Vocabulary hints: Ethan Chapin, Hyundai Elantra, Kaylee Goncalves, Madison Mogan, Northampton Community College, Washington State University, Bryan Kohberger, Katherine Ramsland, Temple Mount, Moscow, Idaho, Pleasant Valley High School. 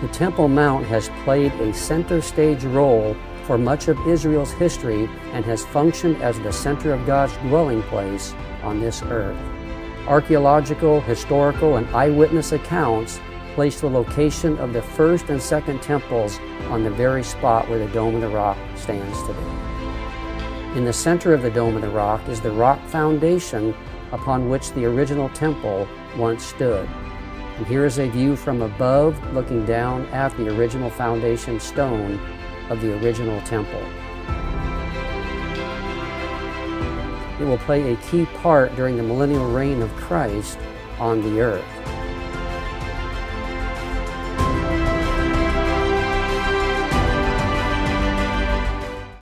The Temple Mount has played a center stage role for much of Israel's history and has functioned as the center of God's dwelling place on this earth. Archaeological, historical, and eyewitness accounts place the location of the first and second temples on the very spot where the Dome of the Rock stands today. In the center of the Dome of the Rock is the rock foundation upon which the original temple once stood. And here is a view from above looking down at the original foundation stone of the original temple. It will play a key part during the millennial reign of Christ on the earth.